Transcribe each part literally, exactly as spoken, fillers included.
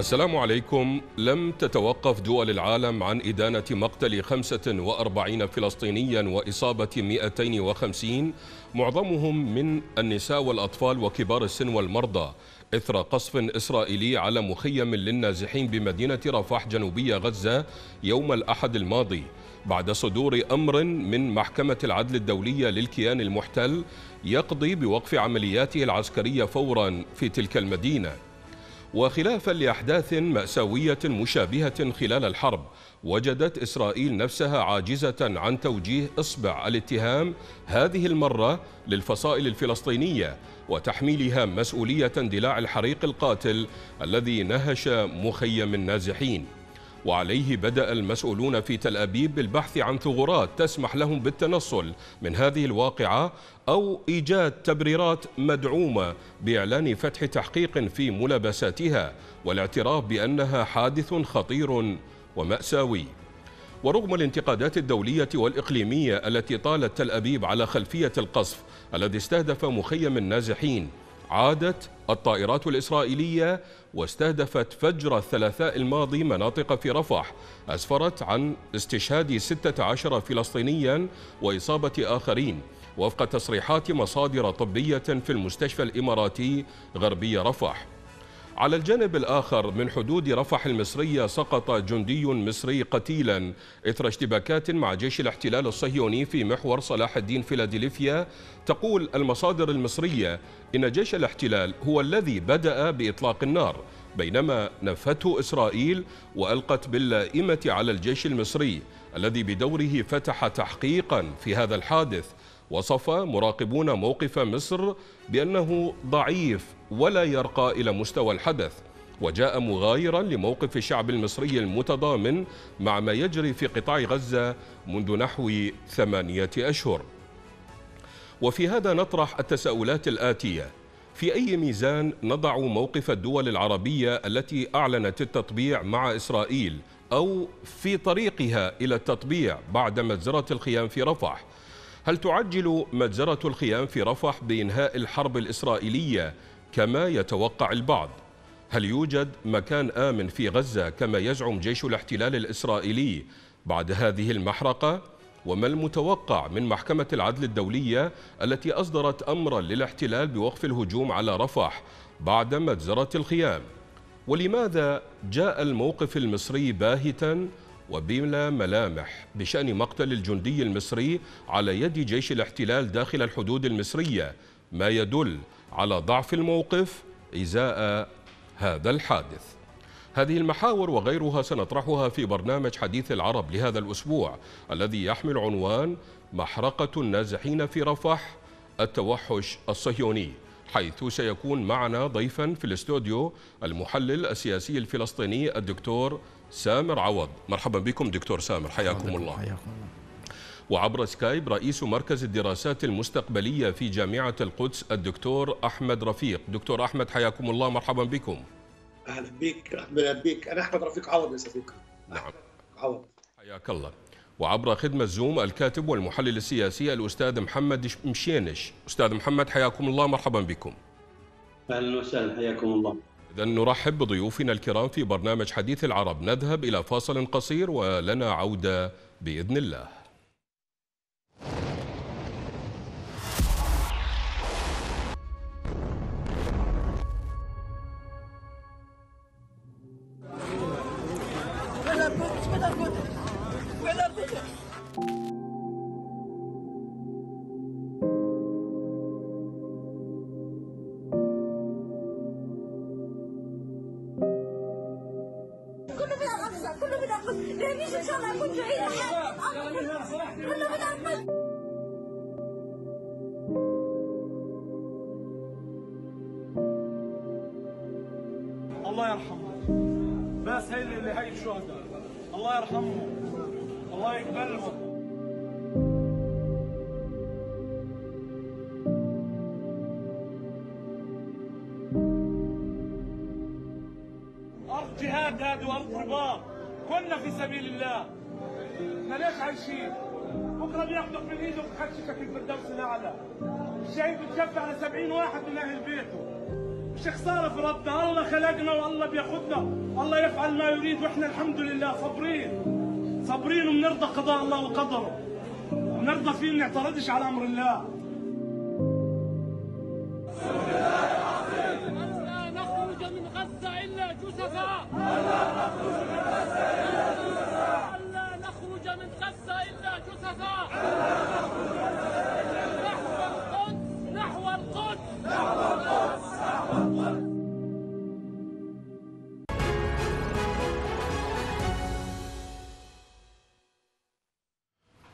السلام عليكم. لم تتوقف دول العالم عن إدانة مقتل خمسة وأربعين فلسطينيا وإصابة مئتين وخمسين، معظمهم من النساء والأطفال وكبار السن والمرضى، إثر قصف إسرائيلي على مخيم للنازحين بمدينة رفح جنوبية غزة يوم الأحد الماضي، بعد صدور أمر من محكمة العدل الدولية للكيان المحتل يقضي بوقف عملياته العسكرية فورا في تلك المدينة. وخلافا لأحداث مأساوية مشابهة خلال الحرب، وجدت إسرائيل نفسها عاجزة عن توجيه إصبع الاتهام هذه المرة للفصائل الفلسطينية وتحميلها مسؤولية اندلاع الحريق القاتل الذي نهش مخيم النازحين. وعليه بدأ المسؤولون في تل أبيب بالبحث عن ثغرات تسمح لهم بالتنصل من هذه الواقعة أو إيجاد تبريرات مدعومة بإعلان فتح تحقيق في ملابساتها والاعتراف بأنها حادث خطير ومأساوي. ورغم الانتقادات الدولية والإقليمية التي طالت تل أبيب على خلفية القصف الذي استهدف مخيم النازحين، عادت الطائرات الإسرائيلية واستهدفت فجر الثلاثاء الماضي مناطق في رفح، أسفرت عن استشهاد ستة عشر فلسطينيا وإصابة آخرين، وفق تصريحات مصادر طبية في المستشفى الإماراتي غربي رفح. على الجانب الآخر من حدود رفح المصرية، سقط جندي مصري قتيلا إثر اشتباكات مع جيش الاحتلال الصهيوني في محور صلاح الدين فيلادلفيا. تقول المصادر المصرية إن جيش الاحتلال هو الذي بدأ بإطلاق النار، بينما نفته إسرائيل وألقت باللائمة على الجيش المصري الذي بدوره فتح تحقيقا في هذا الحادث. وصف مراقبون موقف مصر بأنه ضعيف ولا يرقى إلى مستوى الحدث، وجاء مغايرا لموقف الشعب المصري المتضامن مع ما يجري في قطاع غزة منذ نحو ثمانية أشهر. وفي هذا نطرح التساؤلات الآتية: في أي ميزان نضع موقف الدول العربية التي أعلنت التطبيع مع إسرائيل أو في طريقها إلى التطبيع بعد مجزرة الخيام في رفح؟ هل تعجل مجزرة الخيام في رفح بإنهاء الحرب الإسرائيلية كما يتوقع البعض؟ هل يوجد مكان آمن في غزة كما يزعم جيش الاحتلال الإسرائيلي بعد هذه المحرقة؟ وما المتوقع من محكمة العدل الدولية التي أصدرت أمرا للاحتلال بوقف الهجوم على رفح بعد مجزرة الخيام؟ ولماذا جاء الموقف المصري باهتاً وبلا ملامح بشأن مقتل الجندي المصري على يد جيش الاحتلال داخل الحدود المصرية، ما يدل على ضعف الموقف إزاء هذا الحادث؟ هذه المحاور وغيرها سنطرحها في برنامج حديث العرب لهذا الأسبوع، الذي يحمل عنوان محرقة النازحين في رفح، التوحش الصهيوني، حيث سيكون معنا ضيفا في الاستوديو المحلل السياسي الفلسطيني الدكتور سامر عوض. مرحبا بكم دكتور سامر، حياكم الله. حياكم الله. وعبر سكايب رئيس مركز الدراسات المستقبلية في جامعة القدس الدكتور أحمد رفيق. دكتور أحمد، حياكم الله، مرحبا بكم. أهلا بك. أهلا بك. أنا أحمد رفيق عوض يا صديقي. نعم. عوض. حياك الله. وعبر خدمة زوم الكاتب والمحلل السياسي الأستاذ محمد مشينش. أستاذ محمد، حياكم الله، مرحبا بكم. أهلا وسهلا، حياكم الله. إذن نرحب بضيوفنا الكرام في برنامج حديث العرب. نذهب إلى فاصل قصير ولنا عودة بإذن الله. الله يرحمه، بس هي اللي هي الشهداء، الله يرحمه، الله يقبلهم. أرض جهاد هذه وأرض رباط، كنا في سبيل الله، احنا ليش عايشين؟ بكرة بياخدك من إيدك ويحكشك في الفردوس الأعلى، الشهيد بتشفع على سبعين واحد من أهل بيته. مش خساره في ربنا، الله خلقنا والله بياخدنا، الله يفعل ما يريد، واحنا الحمد لله صابرين صابرين وبنرضى قضاء الله وقدره، وبنرضى فيه ما نعترضش على امر الله. لا نخرج من غزه الا جثثا، لا نخرج من غزه الا جثثا،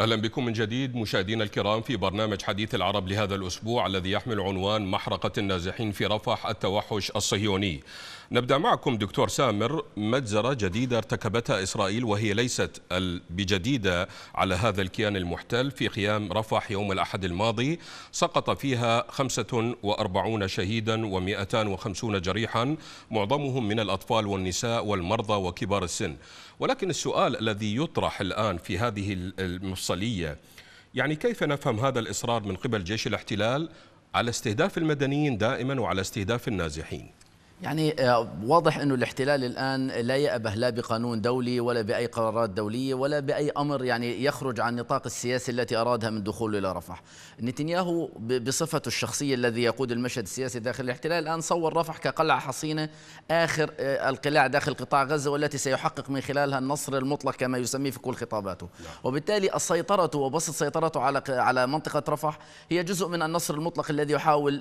أهلا بكم من جديد مشاهدينا الكرام في برنامج حديث العرب لهذا الأسبوع الذي يحمل عنوان محرقة النازحين في رفح، التوحش الصهيوني. نبدأ معكم دكتور سامر، مجزرة جديدة ارتكبتها إسرائيل وهي ليست بجديدة على هذا الكيان المحتل. في خيام رفح يوم الأحد الماضي سقط فيها خمسة وأربعين شهيدا ومئتين وخمسين جريحا، معظمهم من الأطفال والنساء والمرضى وكبار السن. ولكن السؤال الذي يطرح الآن في هذه المفصلية، يعني كيف نفهم هذا الإصرار من قبل جيش الاحتلال على استهداف المدنيين دائما وعلى استهداف النازحين؟ يعني واضح أنه الاحتلال الآن لا يأبه لا بقانون دولي ولا بأي قرارات دولية ولا بأي أمر يعني يخرج عن نطاق السياسي التي أرادها من دخوله إلى رفح. نتنياهو بصفته الشخصية الذي يقود المشهد السياسي داخل الاحتلال الآن صور رفح كقلعة حصينة آخر القلاع داخل قطاع غزة، والتي سيحقق من خلالها النصر المطلق كما يسميه في كل خطاباته، وبالتالي السيطرة وبسط سيطرته على على منطقة رفح هي جزء من النصر المطلق الذي يحاول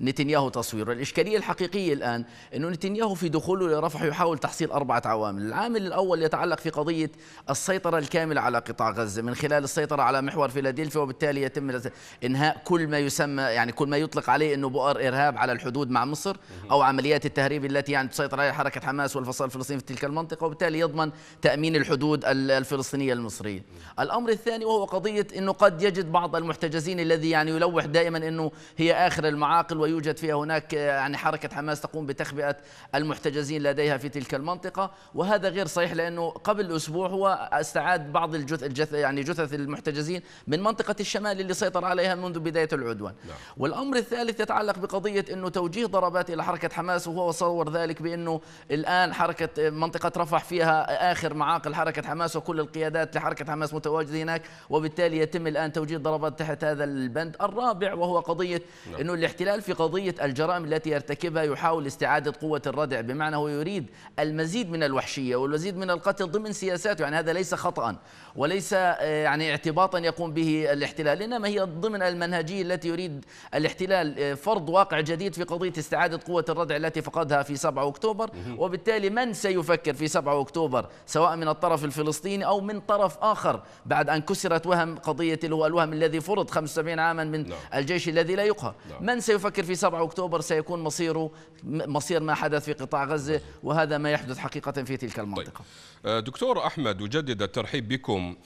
نتنياهو تصويره. الإشكالية الحقيقية الآن أنه نتنياهو في دخوله لرفح يحاول تحصيل أربعة عوامل. العامل الأول يتعلق في قضية السيطرة الكاملة على قطاع غزة من خلال السيطرة على محور فيلادلفيا، وبالتالي يتم إنهاء كل ما يسمى يعني كل ما يطلق عليه أنه بؤر إرهاب على الحدود مع مصر، أو عمليات التهريب التي يعني تسيطر عليها حركة حماس والفصائل الفلسطينية في تلك المنطقة، وبالتالي يضمن تأمين الحدود الفلسطينية المصرية. الأمر الثاني وهو قضية أنه قد يجد بعض المحتجزين الذي يعني يلوح دائما أنه هي آخر المعاقل، ويوجد فيها هناك يعني حركة حماس تقوم بتخبئة المحتجزين لديها في تلك المنطقة، وهذا غير صحيح لأنه قبل أسبوع هو استعاد بعض الجثث يعني جثث المحتجزين من منطقة الشمال اللي سيطر عليها منذ بداية العدوان. لا. والأمر الثالث يتعلق بقضية أنه توجيه ضربات إلى حركة حماس، وهو صور ذلك بأنه الآن حركة منطقة رفح فيها آخر معاقل حركة حماس، وكل القيادات لحركة حماس متواجدة هناك، وبالتالي يتم الآن توجيه ضربات تحت هذا البند. الرابع وهو قضية أنه الاحتلال في قضية الجرائم التي يرتكبها يحاول استعادة قوة الردع، بمعنى هو يريد المزيد من الوحشية والمزيد من القتل ضمن سياساته. يعني هذا ليس خطأ وليس يعني اعتباطا يقوم به الاحتلال، إنما هي ضمن المنهجية التي يريد الاحتلال فرض واقع جديد في قضية استعادة قوة الردع التي فقدها في سبعة أكتوبر. وبالتالي من سيفكر في سبعة أكتوبر سواء من الطرف الفلسطيني أو من طرف آخر بعد أن كسرت وهم قضية الوهم الذي فرض خمسة وسبعين عاما من الجيش الذي لا يقهر، من سيفكر في سبعة أكتوبر سيكون مصيره مصير ما حدث في قطاع غزة، وهذا ما يحدث حقيقة في تلك المنطقة. طيب. دكتور أحمد، أجدد الترحيب بكم.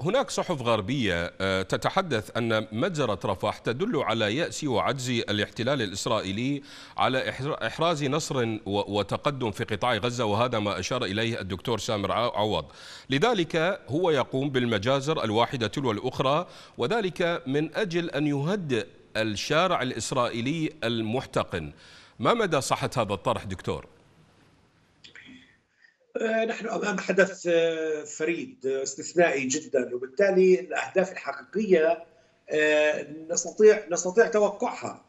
هناك صحف غربية تتحدث أن مجزرة رفح تدل على يأس وعجز الاحتلال الإسرائيلي على إحراز نصر وتقدم في قطاع غزة، وهذا ما أشار إليه الدكتور سامر عوض. لذلك هو يقوم بالمجازر الواحدة تلو الأخرى، وذلك من أجل أن يهدئ الشارع الإسرائيلي المحتقن. ما مدى صحة هذا الطرح دكتور؟ نحن أمام حدث فريد استثنائي جدا، وبالتالي الأهداف الحقيقية نستطيع نستطيع توقعها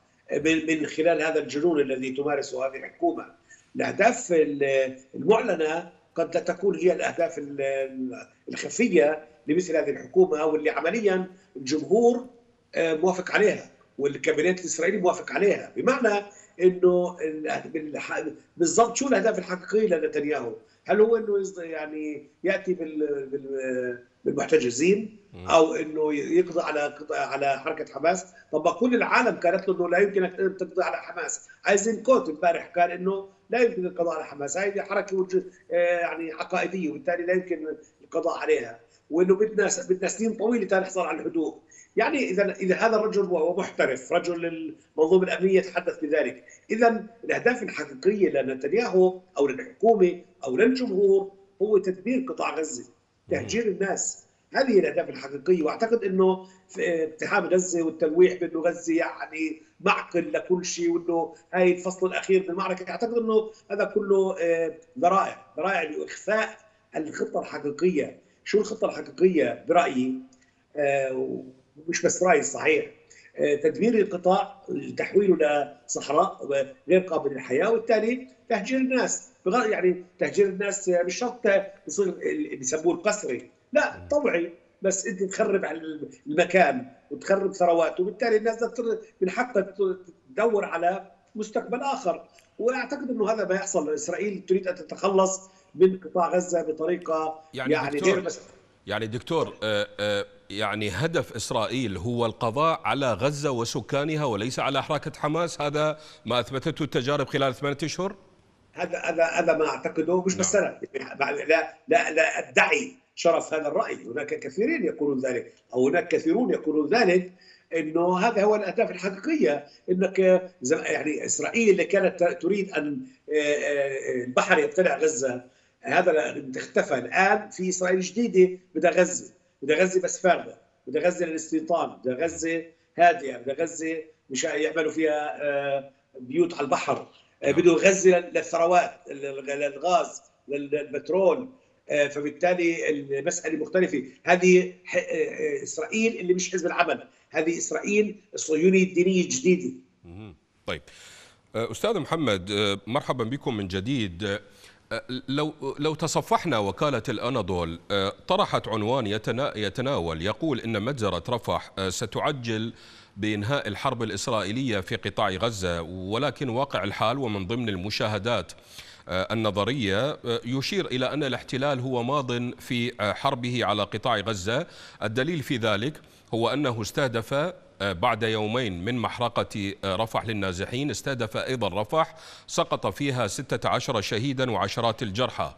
من خلال هذا الجنون الذي تمارسه هذه الحكومة. الأهداف المعلنة قد لا تكون هي الأهداف الخفية لمثل هذه الحكومة، واللي عمليا الجمهور موافق عليها والكابينت الاسرائيلي موافق عليها، بمعنى انه بالضبط شو الاهداف الحقيقيه لنتنياهو؟ هل هو انه يعني ياتي بالمحتجزين او انه يقضي على على حركه حماس؟ طب كل العالم كانت له انه لا يمكن ان تقضي على حماس، ايزنكوت امبارح قال انه لا يمكن القضاء على حماس، هذه حركه يعني عقائديه وبالتالي لا يمكن القضاء عليها، وانه بدنا بدنا سنين طويله لنحصل على الهدوء. يعني اذا اذا هذا الرجل وهو محترف رجل المنظومه الامنيه يتحدث بذلك، اذا الاهداف الحقيقيه لنتنياهو او للحكومه او للجمهور هو تدمير قطاع غزه، تهجير الناس، هذه الأهداف الحقيقية. وأعتقد أنه اقتحام غزة والتلويح بأنه غزة يعني معقل لكل شيء، وأنه هاي الفصل الأخير من المعركة، أعتقد أنه هذا كله ذرائع ذرائع لإخفاء الخطة الحقيقية. شو الخطة الحقيقية برأيي؟ مش بس رأيي صحيح، تدمير القطاع تحويله لصحراء غير قابل للحياة، والتالي تهجير الناس. يعني تهجير الناس مش شرط بصير بيسموه القسري، لا طبيعي، بس انت تخرب على المكان وتخرب ثرواته، وبالتالي الناس من حقها تدور على مستقبل اخر. واعتقد انه هذا ما يحصل. اسرائيل تريد ان تتخلص من قطاع غزه بطريقه يعني يعني دكتور, بس يعني, دكتور آآ آآ يعني هدف اسرائيل هو القضاء على غزه وسكانها وليس على حركه حماس. هذا ما اثبتته التجارب خلال ثمانية اشهر. هذا هذا هذا ما اعتقده، مش بس انا، لا لا لا ادعي شرف هذا الرأي، هناك كثيرين يقولون ذلك أو هناك كثيرون يقولون ذلك، أنه هذا هو الأهداف الحقيقية. أنك يعني إسرائيل اللي كانت تريد أن البحر يبتلع غزة، هذا اختفى. الآن في إسرائيل جديدة بدها غزة، بدها غزة بس فارغة، بدها غزة للاستيطان، بدها غزة هادئة، بدها غزة مش يعملوا فيها بيوت على البحر، بدها غزة للثروات، للغاز، للبترول. فبالتالي المسألة مختلفة. هذه إسرائيل اللي مش حزب العمل، هذه إسرائيل الصهيونية الدينية الجديدة. طيب أستاذ محمد، مرحبا بكم من جديد. لو لو تصفحنا وكالة الأناضول طرحت عنوان يتناول يقول إن مجزرة رفح ستعجل بإنهاء الحرب الإسرائيلية في قطاع غزة، ولكن واقع الحال ومن ضمن المشاهدات النظرية يشير إلى أن الاحتلال هو ماض في حربه على قطاع غزة. الدليل في ذلك هو أنه استهدف بعد يومين من محرقة رفح للنازحين، استهدف أيضا رفح، سقط فيها ستة عشر شهيدا وعشرات الجرحى.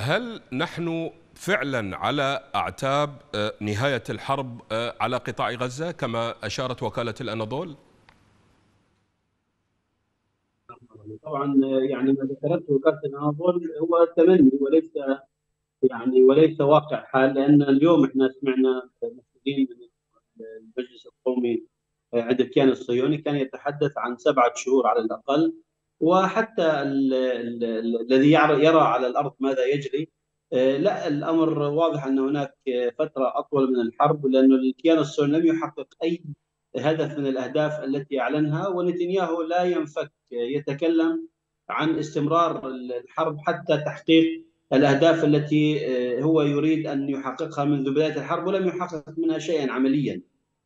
هل نحن فعلا على أعتاب نهاية الحرب على قطاع غزة كما أشارت وكالة الأناضول؟ طبعا يعني ما ذكرته وكالة الأناضول هو تمني وليس يعني وليس واقع حال، لان اليوم احنا سمعنا مسؤولين من المجلس القومي عند الكيان الصهيوني كان يتحدث عن سبعه شهور على الاقل، وحتى الذي يرى على الارض ماذا يجري لا الامر واضح ان هناك فتره اطول من الحرب، لانه الكيان الصهيوني لم يحقق اي هدف من الأهداف التي أعلنها، ونتنياهو لا ينفك يتكلم عن استمرار الحرب حتى تحقيق الأهداف التي هو يريد أن يحققها منذ بداية الحرب، ولم يحقق منها شيئا عمليا.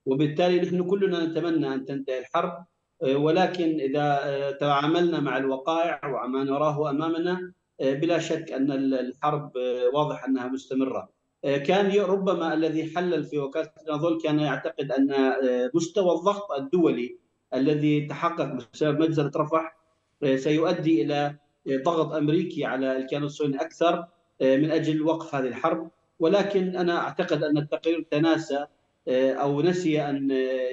وبالتالي نحن كلنا نتمنى أن تنتهي الحرب، ولكن إذا تعاملنا مع الوقائع وما نراه أمامنا بلا شك أن الحرب واضح أنها مستمرة. كان ربما الذي حلل في وكالة الأناضول كان يعتقد أن مستوى الضغط الدولي الذي تحقق بسبب مجزرة رفح سيؤدي إلى ضغط أمريكي على الكيان الصهيوني أكثر من أجل وقف هذه الحرب، ولكن أنا أعتقد أن التقرير تناسى أو نسي أن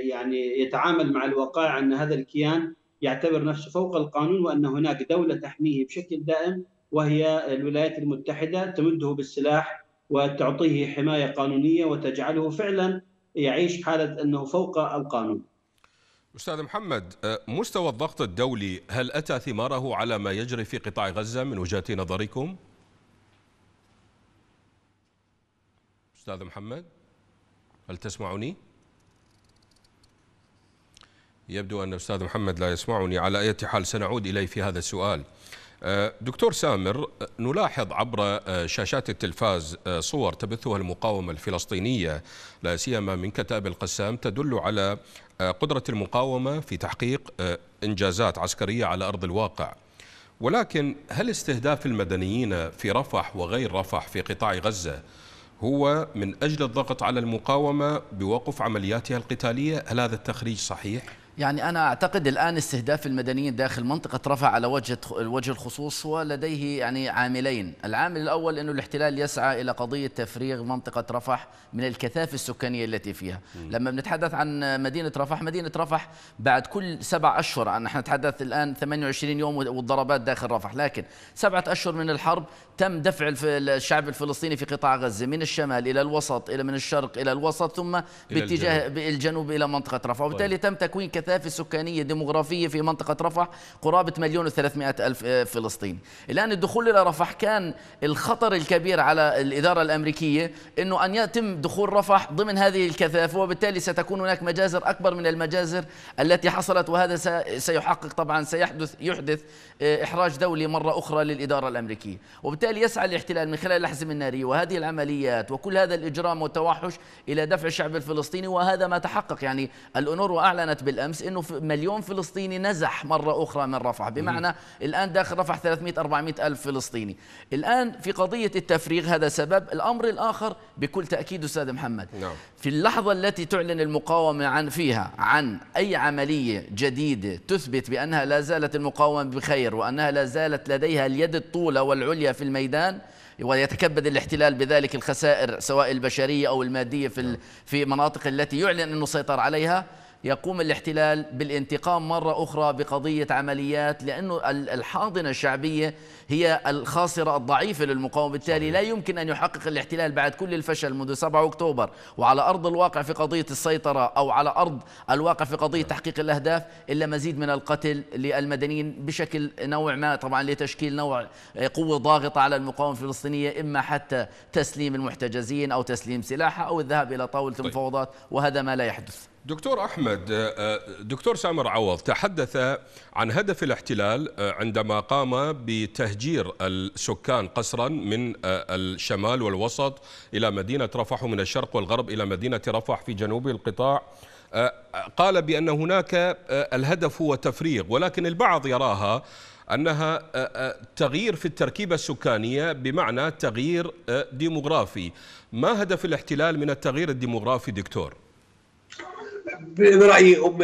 يعني يتعامل مع الوقائع، أن هذا الكيان يعتبر نفسه فوق القانون، وأن هناك دولة تحميه بشكل دائم وهي الولايات المتحدة، تمده بالسلاح وتعطيه حماية قانونية وتجعله فعلا يعيش حالة أنه فوق القانون. أستاذ محمد، مستوى الضغط الدولي هل أتى ثماره على ما يجري في قطاع غزة من وجهة نظركم؟ أستاذ محمد هل تسمعني؟ يبدو أن أستاذ محمد لا يسمعني، على أي حال سنعود إليه في هذا السؤال. دكتور سامر، نلاحظ عبر شاشات التلفاز صور تبثها المقاومة الفلسطينية لا سيما من كتائب القسام تدل على قدرة المقاومة في تحقيق إنجازات عسكرية على أرض الواقع، ولكن هل استهداف المدنيين في رفح وغير رفح في قطاع غزة هو من أجل الضغط على المقاومة بوقف عملياتها القتالية؟ هل هذا التخريج صحيح؟ يعني أنا أعتقد الآن استهداف المدنيين داخل منطقة رفح على وجه الوجه الخصوص هو لديه يعني عاملين. العامل الأول أنه الاحتلال يسعى إلى قضية تفريغ منطقة رفح من الكثافة السكانية التي فيها. م. لما بنتحدث عن مدينة رفح، مدينة رفح بعد كل سبع أشهر، نحن نتحدث الآن ثمانية وعشرين يوم والضربات داخل رفح، لكن سبعة أشهر من الحرب تم دفع الشعب الفلسطيني في قطاع غزة من الشمال إلى الوسط، إلى من الشرق إلى الوسط، ثم باتجاه الجنوب إلى منطقة رفح، وبالتالي تم تكوين كثافة سكانية ديموغرافية في منطقة رفح قرابة مليون وثلاثمائة ألف فلسطيني. الآن الدخول إلى رفح كان الخطر الكبير على الإدارة الأمريكية، أنه أن يتم دخول رفح ضمن هذه الكثافة، وبالتالي ستكون هناك مجازر أكبر من المجازر التي حصلت، وهذا سيحقق طبعا سيحدث يحدث إحراج دولي مرة أخرى للإدارة الأمريكية، وبالتالي يسعى الاحتلال من خلال الأحزمة النارية وهذه العمليات وكل هذا الإجرام والتوحش إلى دفع الشعب الفلسطيني، وهذا ما تحقق. يعني الأونروا أعلنت بالأمس أنه مليون فلسطيني نزح مرة أخرى من رفح، بمعنى مم. الآن داخل رفح ثلاثمائة أربعمائة ألف فلسطيني. الآن في قضية التفريغ هذا سبب. الأمر الآخر بكل تأكيد أستاذ محمد، نعم. في اللحظة التي تعلن المقاومة عن فيها عن أي عملية جديدة تثبت بأنها لا زالت المقاومة بخير وأنها لا زالت لديها اليد الطولة والعليا في الميدان، ويتكبد الاحتلال بذلك الخسائر سواء البشرية أو المادية في في مناطق التي يعلن أنه سيطر عليها، يقوم الاحتلال بالانتقام مرة أخرى بقضية عمليات، لأنه الحاضنة الشعبية هي الخاصرة الضعيفة للمقاومة، بالتالي لا يمكن أن يحقق الاحتلال بعد كل الفشل منذ سبعة أكتوبر وعلى أرض الواقع في قضية السيطرة أو على أرض الواقع في قضية تحقيق الأهداف إلا مزيد من القتل للمدنيين بشكل نوع ما، طبعا لتشكيل نوع قوة ضاغطة على المقاومة الفلسطينية، إما حتى تسليم المحتجزين أو تسليم سلاحها أو الذهاب إلى طاولة المفاوضات، وهذا ما لا يحدث. دكتور أحمد، دكتور سامر عوض تحدث عن هدف الاحتلال عندما قام بتهجير السكان قسرا من الشمال والوسط إلى مدينة رفح ومن الشرق والغرب إلى مدينة رفح في جنوب القطاع. قال بأن هناك الهدف هو تفريغ، ولكن البعض يراها أنها تغيير في التركيبة السكانية بمعنى تغيير ديموغرافي. ما هدف الاحتلال من التغيير الديموغرافي دكتور؟ برأيي هم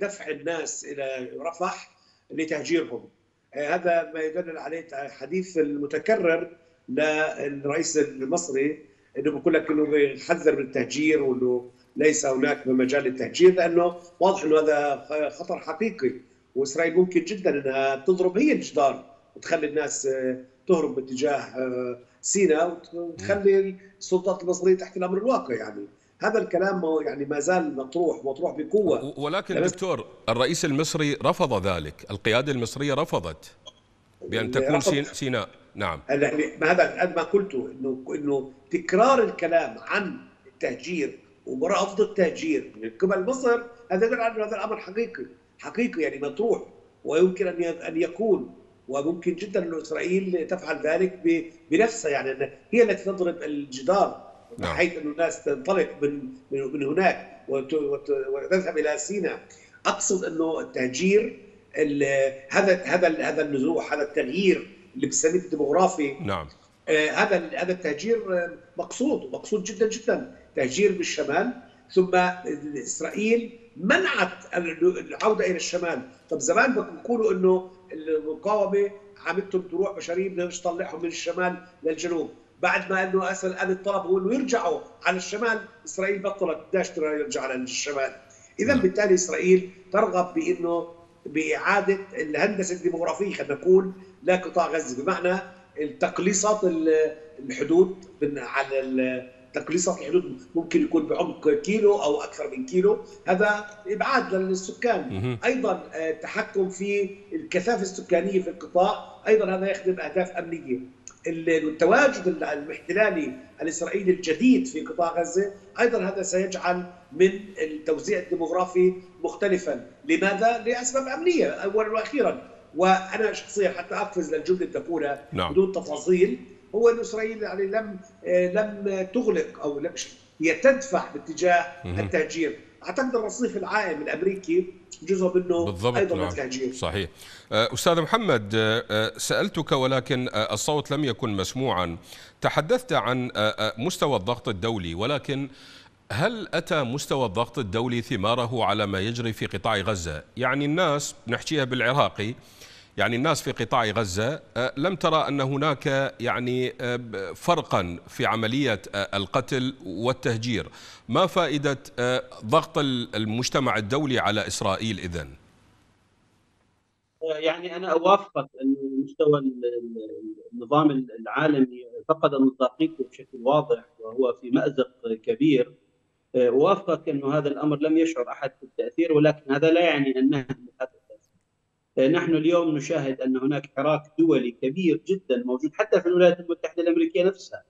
دفع الناس إلى رفح لتهجيرهم. هذا ما يدل عليه حديث المتكرر للرئيس المصري، أنه بيقول لك أنه بيحذر من التهجير وأنه ليس هناك مجال للتهجير، لأنه واضح أنه هذا خطر حقيقي، وإسرائيل ممكن جدا أنها تضرب هي الجدار وتخلي الناس تهرب باتجاه سيناء وتخلي السلطات المصرية تحت الأمر الواقع. يعني هذا الكلام يعني ما زال مطروح مطروح بقوة. ولكن دكتور الرئيس المصري رفض ذلك، القيادة المصرية رفضت بأن تكون سيناء. نعم، هذا قد ما قلته، إنه إنه تكرار الكلام عن التهجير ورفض التهجير من قبل مصر، هذا يدل على أن هذا الأمر حقيقي حقيقي يعني مطروح ويمكن أن أن يكون، وممكن جدا أن إسرائيل تفعل ذلك بنفسها، يعني هي التي تضرب الجدار بحيث أن الناس تنطلق من من هناك وتذهب إلى سيناء. أقصد أنه التهجير هذا هذا هذا النزوح، هذا التغيير اللي بنسميه الديموغرافي، نعم، هذا هذا التهجير مقصود مقصود جدا جدا، تهجير بالشمال، ثم إسرائيل منعت العودة إلى الشمال. طب زمان بيقولوا أنه المقاومة عملتهم طلوع بشرية، بدنا نطلعهم من الشمال للجنوب، بعد ما انه اسال هذا الطلب هو انه يرجعوا على الشمال، اسرائيل بطلت بدهاش يرجع على الشمال. اذا بالتالي اسرائيل ترغب بانه باعاده الهندسه الديموغرافيه، خلينا نقول، لقطاع غزه، بمعنى تقليصات الحدود على تقليصات الحدود ممكن يكون بعمق كيلو او اكثر من كيلو، هذا ابعاد للسكان. ايضا التحكم في الكثافه السكانيه في القطاع، ايضا هذا يخدم اهداف امنيه. التواجد الاحتلالي الإسرائيلي الجديد في قطاع غزة أيضا هذا سيجعل من التوزيع الديموغرافي مختلفا. لماذا؟ لأسباب أمنية أولا وأخيرا. وأنا شخصيا حتى أقفز للجملة الدكورة بدون تفاصيل، هو أن إسرائيل يعني لم لم تغلق أو لم هي تدفع باتجاه التهجير. أعتقد الرصيف العائم الأمريكي جزء منه بالضبط، أيضا نعم. التهجير صحيح. أستاذ محمد، سألتك ولكن الصوت لم يكن مسموعا، تحدثت عن مستوى الضغط الدولي، ولكن هل أتى مستوى الضغط الدولي ثماره على ما يجري في قطاع غزة؟ يعني الناس نحكيها بالعراقي، يعني الناس في قطاع غزة لم ترى أن هناك يعني فرقا في عملية القتل والتهجير، ما فائدة ضغط المجتمع الدولي على إسرائيل إذن؟ يعني أنا أوافقك أن مستوى النظام العالمي فقد مصداقيته بشكل واضح وهو في مأزق كبير. أوافقك أن هذا الأمر لم يشعر أحد بالتأثير، ولكن هذا لا يعني أنه نحن اليوم نشاهد أن هناك حراك دولي كبير جدا موجود حتى في الولايات المتحدة الأمريكية نفسها،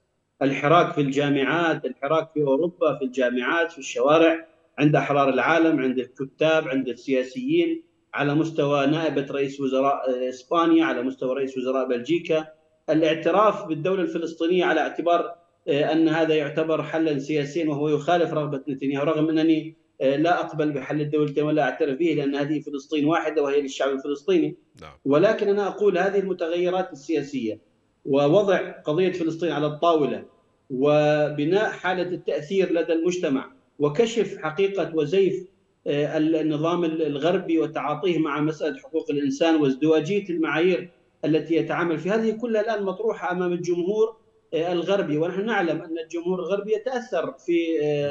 الحراك في الجامعات، الحراك في أوروبا، في الجامعات، في الشوارع، عند أحرار العالم، عند الكتاب، عند السياسيين، على مستوى نائبة رئيس وزراء إسبانيا، على مستوى رئيس وزراء بلجيكا، الاعتراف بالدولة الفلسطينية على اعتبار أن هذا يعتبر حلا سياسيا وهو يخالف رغبة نتنياهو، رغم أنني لا أقبل بحل الدولتين ولا أعترف به لأن هذه فلسطين واحدة وهي للشعب الفلسطيني. ولكن أنا أقول هذه المتغيرات السياسية ووضع قضية فلسطين على الطاولة وبناء حالة التأثير لدى المجتمع وكشف حقيقة وزيف النظام الغربي وتعاطيه مع مسألة حقوق الإنسان وازدواجية المعايير التي يتعامل في، هذه كلها الآن مطروحة أمام الجمهور الغربي، ونحن نعلم أن الجمهور الغربي يتأثر في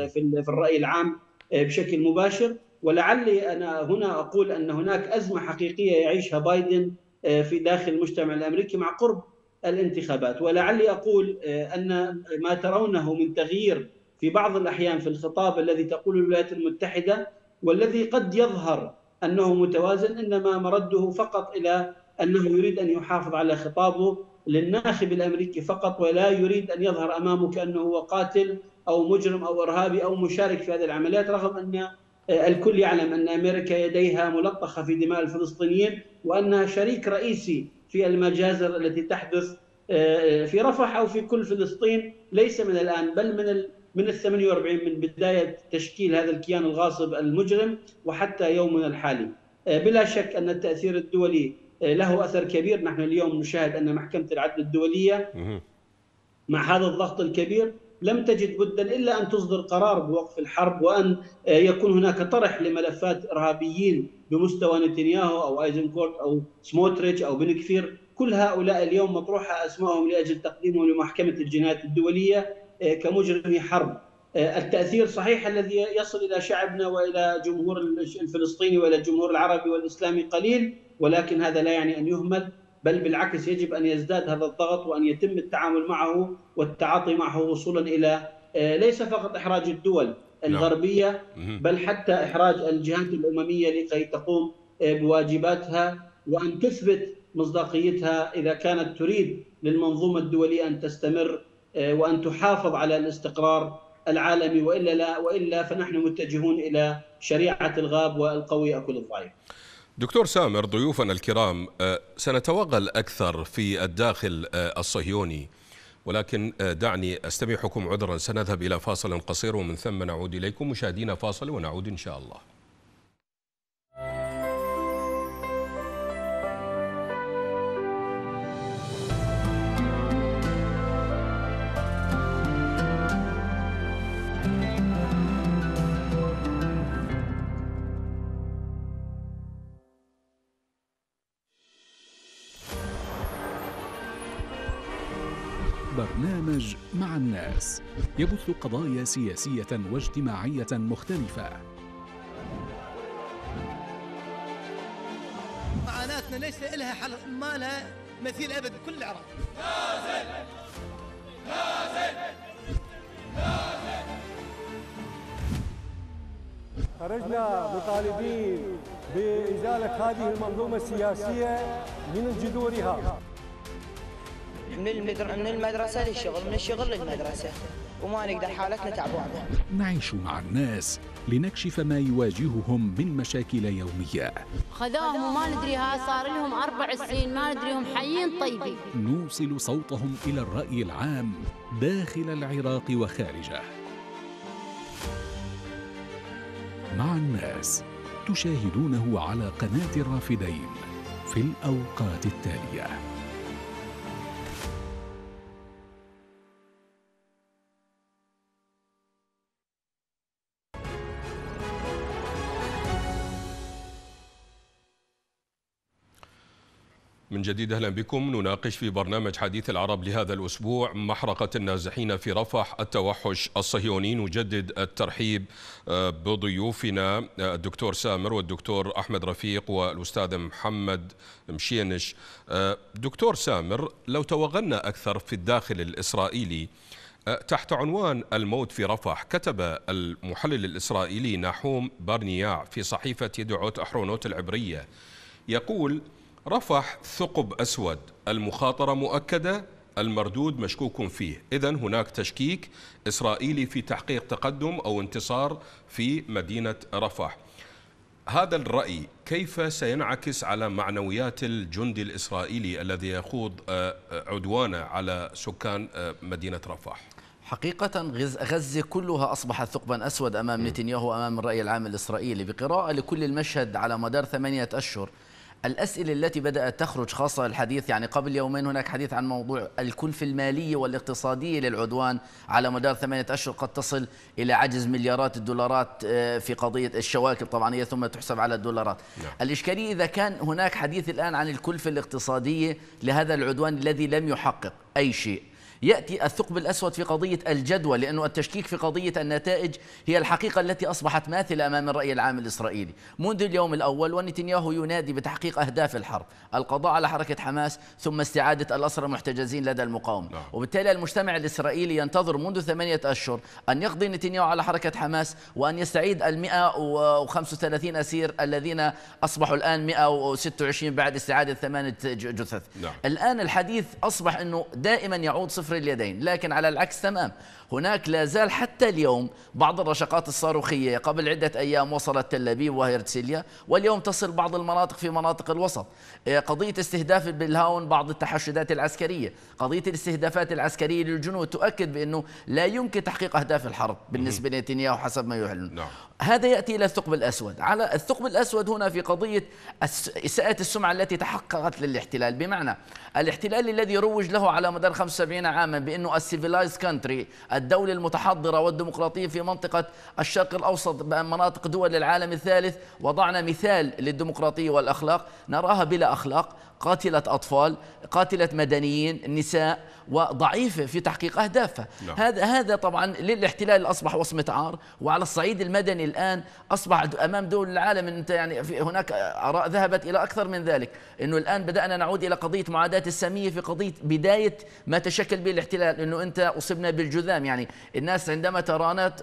في, في الرأي العام بشكل مباشر. ولعلي أنا هنا أقول أن هناك أزمة حقيقية يعيشها بايدن في داخل المجتمع الأمريكي مع قرب الانتخابات، ولعلي أقول أن ما ترونه من تغيير في بعض الأحيان في الخطاب الذي تقوله الولايات المتحدة والذي قد يظهر أنه متوازن، إنما مرده فقط إلى أنه يريد أن يحافظ على خطابه للناخب الأمريكي فقط، ولا يريد أن يظهر أمامه كأنه هو قاتل أو مجرم أو إرهابي أو مشارك في هذه العمليات، رغم أن الكل يعلم أن أمريكا يديها ملطخة في دماء الفلسطينيين وأنها شريك رئيسي في المجازر التي تحدث في رفح أو في كل فلسطين، ليس من الآن بل من ال من ال ثمانية وأربعين من بداية تشكيل هذا الكيان الغاصب المجرم وحتى يومنا الحالي. بلا شك أن التأثير الدولي له أثر كبير، نحن اليوم نشاهد أن محكمة العدل الدولية مع هذا الضغط الكبير لم تجد بدا إلا أن تصدر قرار بوقف الحرب وأن يكون هناك طرح لملفات إرهابيين بمستوى نتنياهو أو أيزنكورت أو سموتريتش أو بن كفير، كل هؤلاء اليوم مطروحة أسمائهم لأجل تقديمهم لمحكمة الجنايات الدولية كمجرمي حرب. التأثير صحيح الذي يصل إلى شعبنا وإلى جمهور الفلسطيني وإلى الجمهور العربي والإسلامي قليل، ولكن هذا لا يعني أن يهمل، بل بالعكس يجب أن يزداد هذا الضغط وأن يتم التعامل معه والتعاطي معه وصولا إلى ليس فقط إحراج الدول الغربية بل حتى إحراج الجهات الأممية لكي تقوم بواجباتها وأن تثبت مصداقيتها إذا كانت تريد للمنظومة الدولية أن تستمر وأن تحافظ على الاستقرار العالمي، وإلا لا وإلا فنحن متجهون إلى شريعة الغاب والقوي أكل الضعيف. دكتور سامر، ضيوفنا الكرام، سنتوغل أكثر في الداخل الصهيوني، ولكن دعني أستميحكم عذرا، سنذهب إلى فاصل قصير ومن ثم نعود إليكم. مشاهدينا، فاصل ونعود إن شاء الله. برنامج مع الناس يبث قضايا سياسية واجتماعية مختلفة. معاناتنا ليس لها حل، ما لها مثيل أبد بكل العراق. نازل نازل نازل خرجنا مطالبين بإزالة هذه المنظومة السياسية من جذورها، من المدرسة للشغل، من الشغل للمدرسة، وما نقدر حالتنا تعبانة. نعيش مع الناس لنكشف ما يواجههم من مشاكل يومية. خذوهم وما ندري، ها صار لهم أربع سنين ما ندري هم حيين طيبين. نوصل صوتهم إلى الرأي العام داخل العراق وخارجه. مع الناس تشاهدونه على قناة الرافدين في الأوقات التالية. من جديد أهلا بكم. نناقش في برنامج حديث العرب لهذا الأسبوع محرقة النازحين في رفح، التوحش الصهيوني. نجدد الترحيب بضيوفنا الدكتور سامر والدكتور أحمد رفيق والأستاذ محمد مشينش. دكتور سامر، لو توغلنا أكثر في الداخل الإسرائيلي تحت عنوان الموت في رفح، كتب المحلل الإسرائيلي ناحوم بارنياع في صحيفة يديعوت أحرونوت العبرية، يقول: رفح ثقب أسود، المخاطرة مؤكدة، المردود مشكوك فيه. إذن هناك تشكيك إسرائيلي في تحقيق تقدم أو انتصار في مدينة رفح. هذا الرأي كيف سينعكس على معنويات الجندي الإسرائيلي الذي يخوض عدوانه على سكان مدينة رفح؟ حقيقة غزة كلها أصبحت ثقبا أسود أمام م. نتنياهو وأمام الرأي العام الإسرائيلي. بقراءة لكل المشهد على مدار ثمانية أشهر، الأسئلة التي بدأت تخرج، خاصة الحديث، يعني قبل يومين هناك حديث عن موضوع الكلفة المالية والاقتصادية للعدوان على مدار ثمانية أشهر، قد تصل إلى عجز مليارات الدولارات في قضية الشواكب، طبعا هي ثم تحسب على الدولارات. نعم. الإشكالية إذا كان هناك حديث الآن عن الكلفة الاقتصادية لهذا العدوان الذي لم يحقق أي شيء، يأتي الثقب الأسود في قضية الجدوى، لأنه التشكيك في قضية النتائج هي الحقيقة التي أصبحت ماثلة أمام الرأي العام الإسرائيلي منذ اليوم الأول. ونتنياهو ينادي بتحقيق أهداف الحرب، القضاء على حركة حماس ثم استعادة الأسرى المحتجزين لدى المقاومة. لا. وبالتالي المجتمع الإسرائيلي ينتظر منذ ثمانية أشهر أن يقضي نتنياهو على حركة حماس وأن يستعيد المئة وخمسة وثلاثين أسير الذين أصبحوا الآن مئة وستة وعشرين بعد استعادة ثمانية جثث. لا. الآن الحديث أصبح أنه دائما يعود صفر اليدين، لكن على العكس تمام، هناك لا زال حتى اليوم بعض الرشقات الصاروخية. قبل عدة أيام وصلت تل أبيب وهيرتسليا، واليوم تصل بعض المناطق في مناطق الوسط. قضية استهداف بالهاون بعض التحشدات العسكرية، قضية الاستهدافات العسكرية للجنود تؤكد بأنه لا يمكن تحقيق أهداف الحرب بالنسبة لنتنياهو حسب ما يعلن. نعم. هذا يأتي إلى الثقب الأسود. على الثقب الأسود هنا في قضية إساءة السمعة التي تحققت للاحتلال، بمعنى الاحتلال الذي روج له على مدار خمسة وسبعين عاما بأنه السيفيلايز كونتري، الدولة المتحضرة والديمقراطية في منطقة الشرق الأوسط بمناطق دول العالم الثالث. وضعنا مثال للديمقراطية والأخلاق، نراها بلا أخلاق، قاتلة أطفال، قاتلة مدنيين، نساء، وضعيفة في تحقيق أهدافها. هذا هذا طبعا للاحتلال أصبح وصمة عار. وعلى الصعيد المدني الآن أصبح امام دول العالم، انت يعني هناك آراء ذهبت الى اكثر من ذلك، انه الآن بدأنا نعود الى قضية معاداة السامية في قضية بداية ما تشكل به الاحتلال، انه انت اصبنا بالجذام، يعني الناس عندما ترانت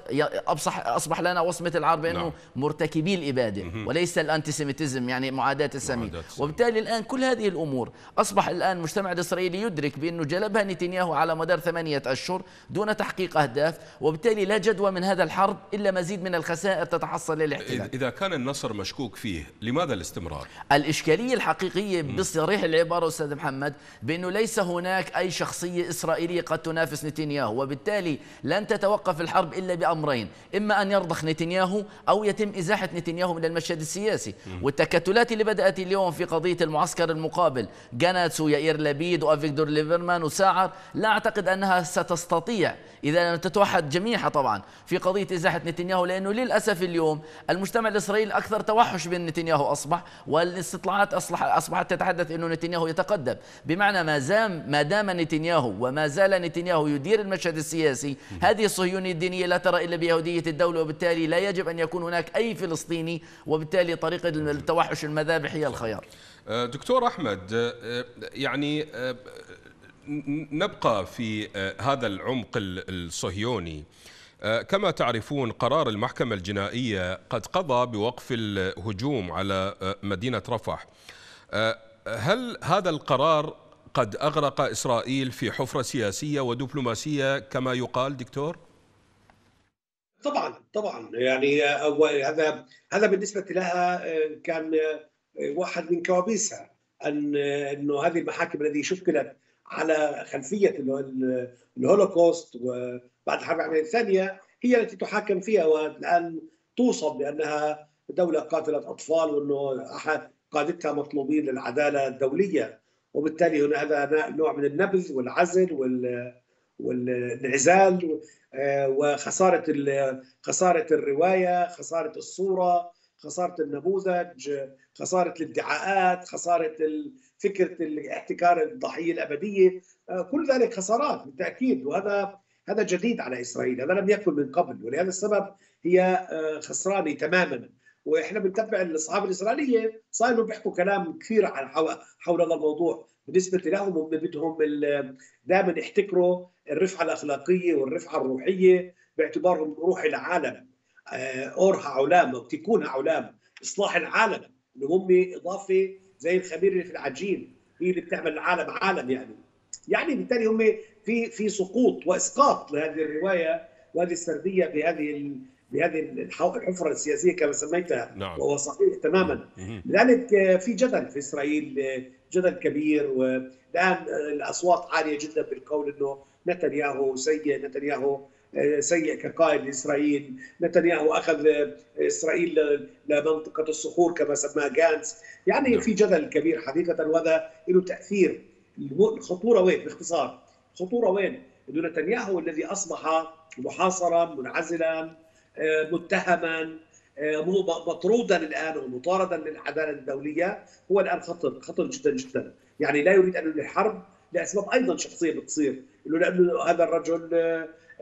اصبح لنا وصمة العار بانه مرتكبي الإبادة وليس الانتسيميتزم، يعني معاداة السامية. وبالتالي الآن كل هذه الامور اصبح الآن المجتمع الإسرائيلي يدرك بانه جلبها نتنياهو على مدار ثمانية أشهر دون تحقيق أهداف، وبالتالي لا جدوى من هذا الحرب إلا مزيد من الخسائر تتحصل للاحتلال. إذا كان النصر مشكوك فيه، لماذا الاستمرار؟ الإشكالية الحقيقية بصريح العبارة أستاذ محمد بأنه ليس هناك أي شخصية إسرائيلية قد تنافس نتنياهو، وبالتالي لن تتوقف الحرب إلا بأمرين: إما أن يرضخ نتنياهو أو يتم إزاحة نتنياهو من المشهد السياسي. م. والتكتلات اللي بدأت اليوم في قضية المعسكر المقابل، غانتس ويائير لبيد وأفيغدور ليبرمان وساعة، لا أعتقد أنها ستستطيع إذا لم تتوحد جميعها طبعا في قضية إزاحة نتنياهو، لأنه للأسف اليوم المجتمع الإسرائيلي أكثر توحش من نتنياهو أصبح، والاستطلاعات أصبحت تتحدث أنه نتنياهو يتقدم. بمعنى ما دام نتنياهو وما زال نتنياهو يدير المشهد السياسي، هذه الصهيونية الدينية لا ترى إلا بيهودية الدولة، وبالتالي لا يجب أن يكون هناك أي فلسطيني، وبالتالي طريقة التوحش المذابح هي الخيار. دكتور أحمد، يعني نبقى في هذا العمق الصهيوني. كما تعرفون، قرار المحكمة الجنائية قد قضى بوقف الهجوم على مدينة رفح. هل هذا القرار قد أغرق إسرائيل في حفرة سياسية ودبلوماسية كما يقال دكتور؟ طبعا طبعا، يعني هذا هذا بالنسبة لها كان واحد من كوابيسها، أن أنه هذه المحاكم التي شكلت على خلفية الهولوكوست وبعد الحرب العالمية الثانية هي التي تحاكم فيها، والآن توصف بأنها دولة قاتلة أطفال وأنه قادتها مطلوبين للعدالة الدولية، وبالتالي هنا هذا نوع من النبذ والعزل والانعزال وخسارة خسارة الرواية، خسارة الصورة، خسارة النموذج، خسارة الادعاءات، خسارة فكرة الاحتكار الضحية الأبدية، كل ذلك خسارات بالتأكيد، وهذا هذا جديد على إسرائيل، هذا لم يكن من قبل، ولهذا السبب هي خسرانة تماما. وإحنا بنتبع الصحافة الإسرائيلية صاروا بيحكوا كلام كثير عن حول هذا الموضوع. بالنسبة لهم هم بدهم دائما يحتكروا الرفعة الأخلاقية والرفعة الروحية باعتبارهم روح العالم، أورها عولام أو تكونها عولام، إصلاح العالم، اللي هم إضافة زي الخميرة اللي في العجين، هي اللي بتعمل العالم عالم يعني. يعني بالتالي هم في في سقوط وإسقاط لهذه الرواية وهذه السردية بهذه بهذه الحفرة السياسية كما سميتها، نعم. وهو صحيح تماما. لذلك في جدل في إسرائيل، جدل كبير، والآن الأصوات عالية جدا بالقول إنه نتنياهو سيء، نتنياهو سيء كقائد لإسرائيل، نتنياهو أخذ إسرائيل لمنطقة الصخور كما سماها غانتس، يعني نعم. في جدل كبير حقيقة، وهذا له تأثير. الخطورة وين؟ باختصار الخطورة وين؟ إنه نتنياهو الذي أصبح محاصرا منعزلا متهما مطرودا الآن ومطاردا للعدالة الدولية، هو الآن خطر، خطر جدا جدا، يعني لا يريد أن يحارب لأسباب أيضا شخصية بتصير، لأنه هذا الرجل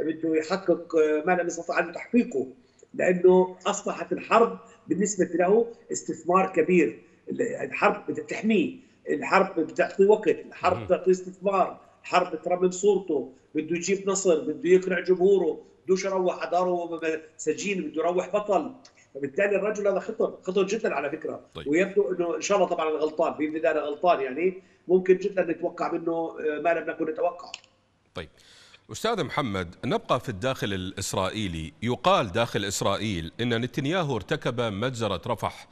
بده يحقق ما لم يستطع أن تحقيقه، لأنه أصبحت الحرب بالنسبة له استثمار كبير، الحرب بدها تحميه، الحرب بتعطي وقت، الحرب بتعطي استثمار، الحرب بترمم صورته، بده يجيب نصر، بده يقنع جمهوره، بدوش يروح على داره سجين، بده يروح بطل، فبالتالي الرجل هذا خطر، خطر جدا على فكرة. طيب. ويبدو أنه إن شاء الله طبعا غلطان، بإذن الله غلطان، يعني ممكن جدا نتوقع منه ما لم نكن نتوقع. طيب أستاذ محمد، نبقى في الداخل الإسرائيلي. يقال داخل إسرائيل أن نتنياهو ارتكب مجزرة رفح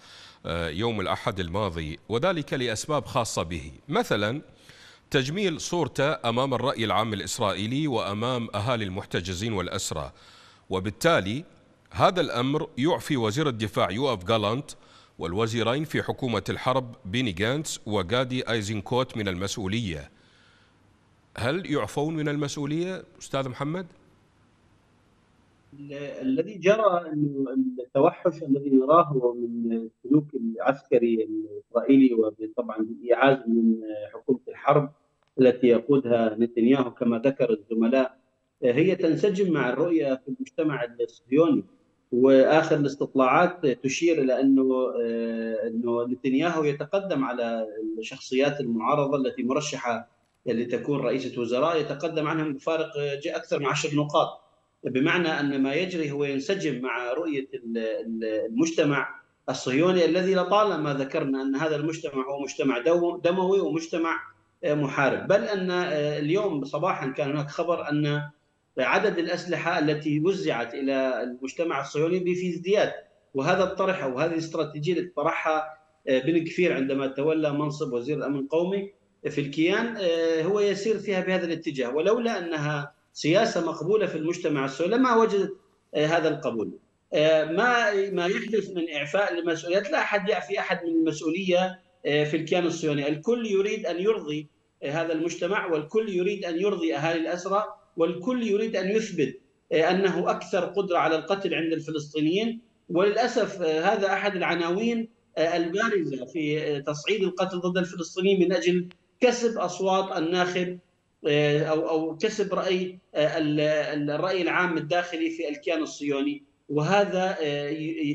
يوم الأحد الماضي، وذلك لأسباب خاصة به، مثلا تجميل صورته أمام الرأي العام الإسرائيلي وأمام أهالي المحتجزين والأسرى، وبالتالي هذا الأمر يعفي وزير الدفاع يوآف غالانت والوزيرين في حكومة الحرب بيني غانتس وغادي أيزنكوت من المسؤولية. هل يعفون من المسؤولية أستاذ محمد؟ الذي جرى أنه التوحش الذي نراه من السلوك العسكري الإسرائيلي وطبعا بالإعاز من حكومة الحرب التي يقودها نتنياهو كما ذكر الزملاء، هي تنسجم مع الرؤية في المجتمع الصهيوني، وآخر الاستطلاعات تشير إلى أنه أنه نتنياهو يتقدم على الشخصيات المعارضة التي مرشحة لتكون رئيسة وزراء، يتقدم عنهم بفارق أكثر من عشر نقاط، بمعنى أن ما يجري هو ينسجم مع رؤية المجتمع الصهيوني الذي لطالما ذكرنا أن هذا المجتمع هو مجتمع دموي ومجتمع محارب. بل أن اليوم صباحا كان هناك خبر أن عدد الأسلحة التي وزعت إلى المجتمع الصهيوني في ازدياد، وهذا الطرح وهذه الاستراتيجية التي طرحها بن كفير عندما تولى منصب وزير الأمن القومي في الكيان هو يسير فيها بهذا الاتجاه، ولولا أنها سياسة مقبولة في المجتمع السوري لما وجدت هذا القبول. ما ما يحدث من إعفاء لمسؤوليات، لا أحد يعفي أحد من المسؤولية في الكيان الصهيوني، الكل يريد أن يرضي هذا المجتمع، والكل يريد أن يرضي أهالي الأسرى، والكل يريد أن يثبت أنه أكثر قدرة على القتل عند الفلسطينيين. وللأسف هذا أحد العناوين البارزة في تصعيد القتل ضد الفلسطينيين من أجل كسب أصوات الناخب أو أو كسب رأي الرأي العام الداخلي في الكيان الصهيوني، وهذا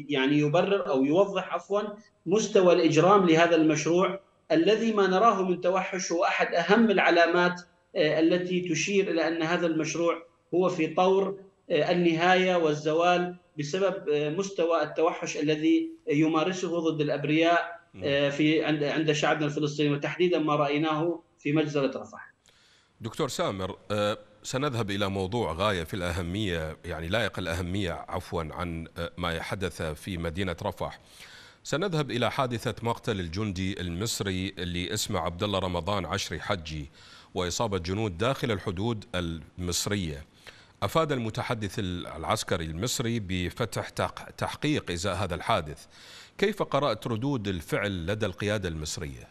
يعني يبرر أو يوضح عفوا مستوى الإجرام لهذا المشروع الذي ما نراه من توحش هو أحد أهم العلامات التي تشير إلى أن هذا المشروع هو في طور النهاية والزوال بسبب مستوى التوحش الذي يمارسه ضد الأبرياء في عند عند شعبنا الفلسطيني، وتحديدا ما رأيناه في مجزرة رفح. دكتور سامر، سنذهب إلى موضوع غاية في الأهمية، يعني لائق الأهمية عفوا، عن ما حدث في مدينة رفح. سنذهب إلى حادثة مقتل الجندي المصري اللي اسمه عبد الله رمضان عشري حجي وإصابة جنود داخل الحدود المصرية. أفاد المتحدث العسكري المصري بفتح تحقيق إزاء هذا الحادث. كيف قرأت ردود الفعل لدى القيادة المصرية؟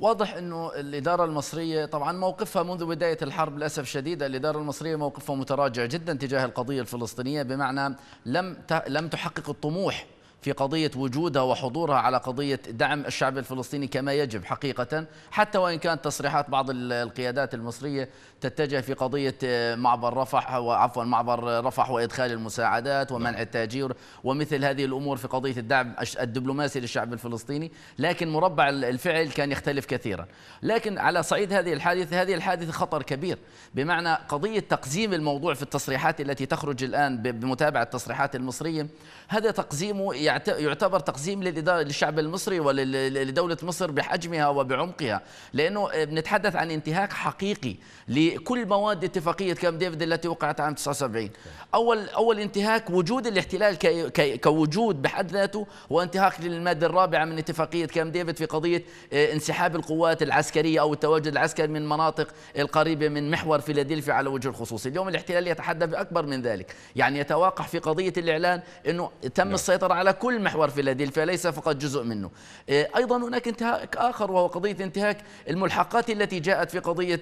واضح أنه الإدارة المصرية طبعا موقفها منذ بداية الحرب للأسف شديد، الإدارة المصرية موقفها متراجع جدا تجاه القضية الفلسطينية، بمعنى لم لم تحقق الطموح في قضية وجودها وحضورها على قضية دعم الشعب الفلسطيني كما يجب حقيقة، حتى وإن كانت تصريحات بعض القيادات المصرية تتجه في قضية معبر رفح وعفوا معبر رفح وإدخال المساعدات ومنع التاجير ومثل هذه الأمور في قضية الدعم الدبلوماسي للشعب الفلسطيني، لكن مربع الفعل كان يختلف كثيرا. لكن على صعيد هذه الحادثة، هذه الحادثة خطر كبير، بمعنى قضية تقزيم الموضوع في التصريحات التي تخرج الآن بمتابعة التصريحات المصرية، هذا تقزيمه يعتبر تقزيم للإدارة للشعب المصري ولدولة مصر بحجمها وبعمقها، لأنه بنتحدث عن انتهاك حقيقي لكل مواد اتفاقية كامب ديفيد التي وقعت عام تسعة وسبعين. أول أول انتهاك وجود الاحتلال كوجود بحد ذاته، وانتهاك للمادة الرابعة من اتفاقية كامب ديفيد في قضية انسحاب القوات العسكرية أو التواجد العسكري من مناطق القريبة من محور فيلادلفيا على وجه الخصوص. اليوم الاحتلال يتحدى بأكبر من ذلك، يعني يتواقع في قضية الإعلان أنه تم السيطرة على كل محور فيلادلفيا ليس فقط جزء منه. أيضا هناك انتهاك آخر وهو قضية انتهاك الملحقات التي جاءت في قضية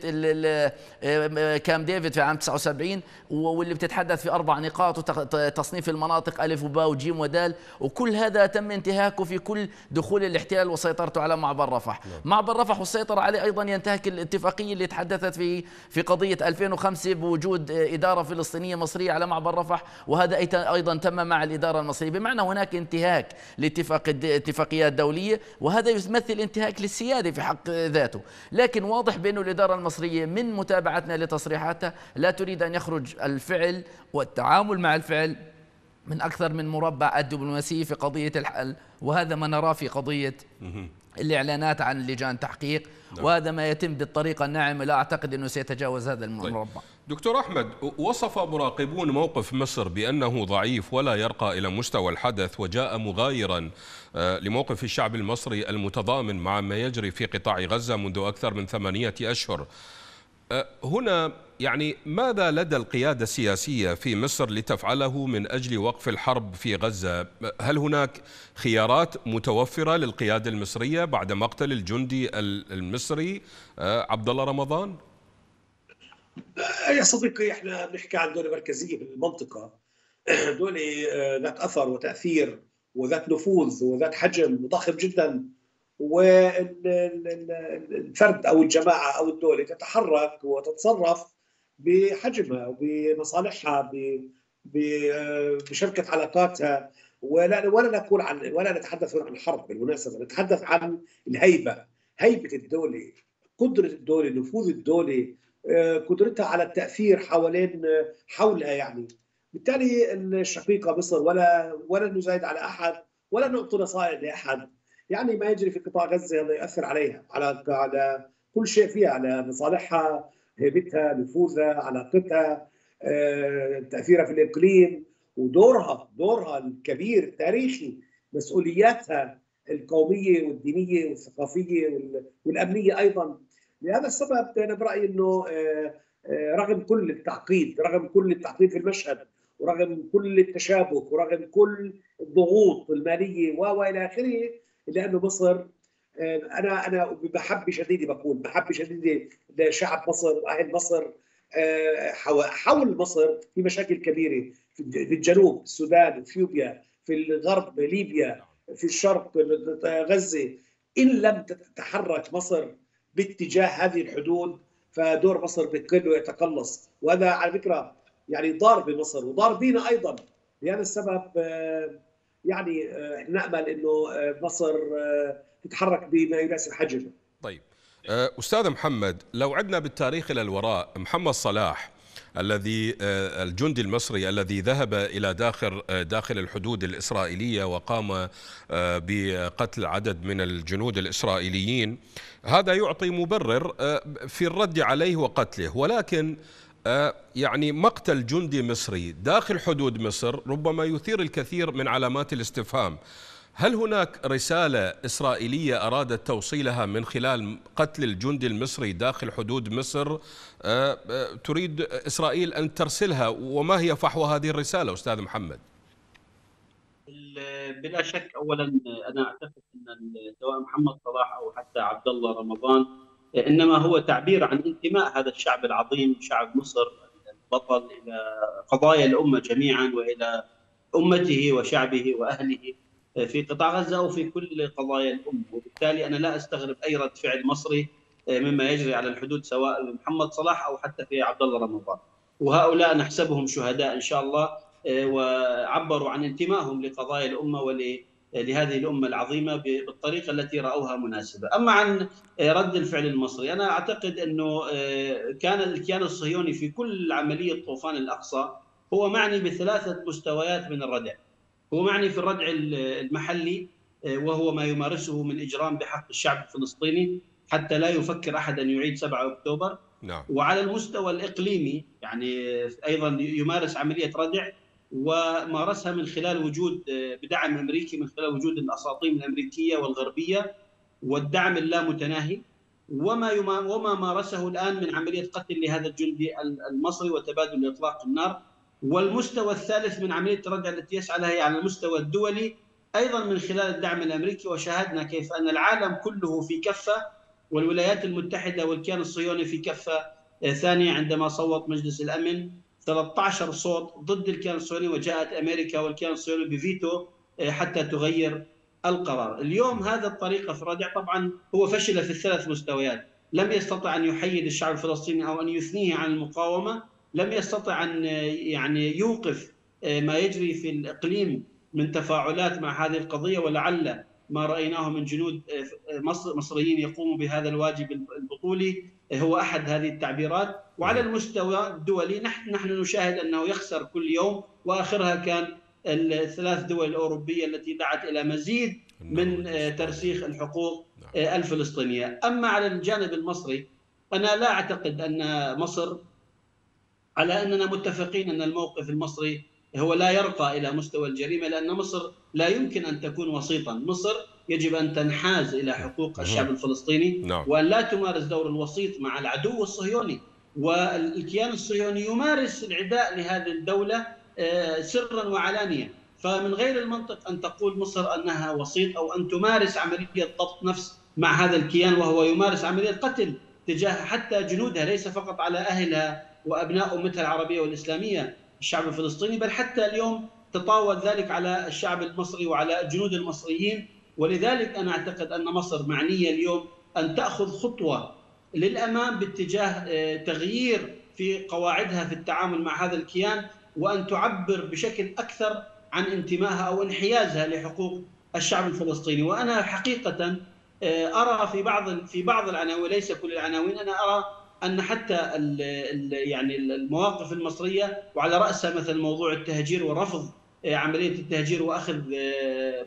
كامب ديفيد في عام تسعة وسبعين، واللي بتتحدث في أربع نقاط وتصنيف المناطق ألف وباء وجيم ودال، وكل هذا تم انتهاكه في كل دخول الاحتلال وسيطرته على معبر رفح. معبر رفح والسيطرة عليه أيضا ينتهك الاتفاقية اللي تحدثت في في قضية ألفين وخمسة بوجود إدارة فلسطينية مصرية على معبر رفح، وهذا أيضا تم مع الإدارة المصرية، بمعنى هناك انتهاك لاتفاقيات دولية، وهذا يمثل انتهاك للسيادة في حق ذاته. لكن واضح بأنه الإدارة المصرية من متابعتنا لتصريحاتها لا تريد أن يخرج الفعل والتعامل مع الفعل من أكثر من مربع الدبلوماسي في قضية الحل، وهذا ما نراه في قضية الإعلانات عن لجان تحقيق، وهذا ما يتم بالطريقة الناعمة. لا أعتقد أنه سيتجاوز هذا المربع. طيب. دكتور أحمد، وصف مراقبون موقف مصر بأنه ضعيف ولا يرقى إلى مستوى الحدث، وجاء مغايرا لموقف الشعب المصري المتضامن مع ما يجري في قطاع غزة منذ أكثر من ثمانية أشهر. هنا يعني ماذا لدى القيادة السياسية في مصر لتفعله من أجل وقف الحرب في غزة؟ هل هناك خيارات متوفرة للقيادة المصرية بعد مقتل الجندي المصري عبد الله رمضان؟ يا صديقي، احنا بنحكي عن دولة مركزية بالمنطقة، دولة ذات أثر وتأثير وذات نفوذ وذات حجم ضخم جدا، والفرد أو الجماعة أو الدولة تتحرك وتتصرف بحجمها وبمصالحها بشبكة علاقاتها. ولا ولا نقول عن ولا نتحدث عن الحرب بالمناسبة، نتحدث عن الهيبة، هيبة الدولة، قدرة الدولة، نفوذ الدولة، قدرتها على التأثير حوالين حولها. يعني بالتالي الشقيقة مصر ولا ولا نزايد على أحد ولا نعطي نصائح لأحد. يعني ما يجري في قطاع غزة هذا يؤثر عليها، على على كل شيء فيها، على مصالحها، هيبتها، نفوذها، علاقتها، تأثيرها في الإقليم، ودورها دورها الكبير التاريخي، مسؤولياتها القومية والدينية والثقافية والأمنية أيضا. لهذا السبب أنا برأيي أنه رغم كل التعقيد، رغم كل التعقيد في المشهد، ورغم كل التشابك، ورغم كل الضغوط المالية وإلى آخره، لأنه مصر، أنا أنا بمحبة شديدة بقول بمحبة شديدة لشعب مصر وأهل مصر. حول مصر في مشاكل كبيرة، في الجنوب السودان، إثيوبيا، في الغرب ليبيا، في الشرق غزة. إن لم تتحرك مصر باتجاه هذه الحدود فدور مصر بيقل ويتقلص، وهذا على فكرة يعني ضار بمصر وضار بينا أيضا. لهذا السبب يعني نأمل أنه مصر تتحرك بما يناسب حجمها. طيب أستاذ محمد، لو عدنا بالتاريخ إلى الوراء، محمد صلاح الذي الجندي المصري الذي ذهب إلى داخل داخل الحدود الإسرائيلية وقام بقتل عدد من الجنود الإسرائيليين، هذا يعطي مبرر في الرد عليه وقتله، ولكن يعني مقتل جندي مصري داخل حدود مصر ربما يثير الكثير من علامات الاستفهام. هل هناك رسالة إسرائيلية أرادت توصيلها من خلال قتل الجندي المصري داخل حدود مصر تريد إسرائيل أن ترسلها، وما هي فحوى هذه الرسالة أستاذ محمد؟ بلا شك، أولا أنا أعتقد أن سواء محمد صلاح أو حتى عبد الله رمضان إنما هو تعبير عن انتماء هذا الشعب العظيم، شعب مصر البطل، إلى قضايا الأمة جميعا وإلى أمته وشعبه وأهله. في قطاع غزة أو في كل قضايا الأم، وبالتالي أنا لا أستغرب أي رد فعل مصري مما يجري على الحدود سواء محمد صلاح أو حتى في عبد الله رمضان. وهؤلاء نحسبهم شهداء إن شاء الله، وعبروا عن انتمائهم لقضايا الأمة ولهذه الأمة العظيمة بالطريقة التي رأوها مناسبة. أما عن رد الفعل المصري، أنا أعتقد أنه كان الكيان الصهيوني في كل عملية طوفان الأقصى هو معني بثلاثة مستويات من الردع. هو معني في الردع المحلي، وهو ما يمارسه من إجرام بحق الشعب الفلسطيني حتى لا يفكر أحد أن يعيد سبعة أكتوبر. نعم. وعلى المستوى الإقليمي يعني أيضا يمارس عملية ردع، ومارسها من خلال وجود بدعم أمريكي، من خلال وجود الأساطيم الأمريكية والغربية والدعم اللامتناهي، وما وما مارسه الآن من عملية قتل لهذا الجندي المصري وتبادل إطلاق النار. والمستوى الثالث من عملية الردع التي يسعى لها هي على المستوى الدولي أيضا من خلال الدعم الأمريكي، وشاهدنا كيف أن العالم كله في كفة والولايات المتحدة والكيان الصهيوني في كفة ثانية عندما صوت مجلس الأمن ثلاثة عشر صوت ضد الكيان الصهيوني، وجاءت أمريكا والكيان الصهيوني بفيتو حتى تغير القرار. اليوم هذا الطريقة في الردع طبعا هو فشل في الثلاث مستويات، لم يستطع أن يحيد الشعب الفلسطيني أو أن يثنيه عن المقاومة، لم يستطع أن يعني يوقف ما يجري في الإقليم من تفاعلات مع هذه القضية، ولعل ما رأيناه من جنود مصر مصريين يقوموا بهذا الواجب البطولي هو أحد هذه التعبيرات. وعلى المستوى الدولي نحن, نحن نشاهد أنه يخسر كل يوم، وآخرها كان الثلاث دول الأوروبية التي دعت إلى مزيد من ترسيخ الحقوق الفلسطينية. أما على الجانب المصري أنا لا أعتقد أن مصر، على أننا متفقين أن الموقف المصري هو لا يرقى إلى مستوى الجريمة، لأن مصر لا يمكن أن تكون وسيطا. مصر يجب أن تنحاز إلى حقوق الشعب الفلسطيني، وأن لا تمارس دور الوسيط مع العدو الصهيوني. والكيان الصهيوني يمارس العداء لهذه الدولة سرا وعلانية، فمن غير المنطق أن تقول مصر أنها وسيط أو أن تمارس عملية ضبط نفس مع هذا الكيان، وهو يمارس عملية قتل تجاه حتى جنودها، ليس فقط على أهلها وأبناء أمتها العربية والإسلامية الشعب الفلسطيني، بل حتى اليوم تطاول ذلك على الشعب المصري وعلى الجنود المصريين. ولذلك أنا أعتقد أن مصر معنية اليوم أن تأخذ خطوة للأمام باتجاه تغيير في قواعدها في التعامل مع هذا الكيان، وأن تعبر بشكل أكثر عن انتمائها أو انحيازها لحقوق الشعب الفلسطيني. وأنا حقيقة أرى في بعض في بعض العناوين، وليس كل العناوين، أنا أرى أن حتى ال ال يعني المواقف المصرية، وعلى رأسها مثل موضوع التهجير ورفض عملية التهجير وأخذ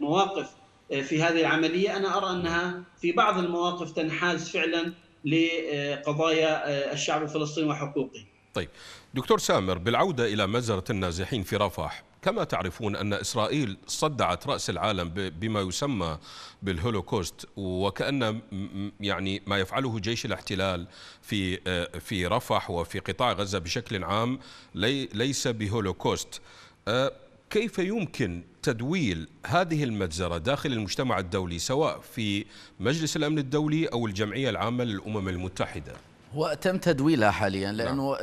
مواقف في هذه العملية، أنا أرى أنها في بعض المواقف تنحاز فعلا لقضايا الشعب الفلسطيني وحقوقه. طيب دكتور سامر، بالعودة إلى مجزرة النازحين في رفح، كما تعرفون أن إسرائيل صدعت رأس العالم بما يسمى بالهولوكوست، وكأن يعني ما يفعله جيش الاحتلال في في رفح وفي قطاع غزة بشكل عام ليس بهولوكوست. كيف يمكن تدويل هذه المجزرة داخل المجتمع الدولي، سواء في مجلس الأمن الدولي أو الجمعية العامة للأمم المتحدة؟ وتم تدويلها حاليا، لانه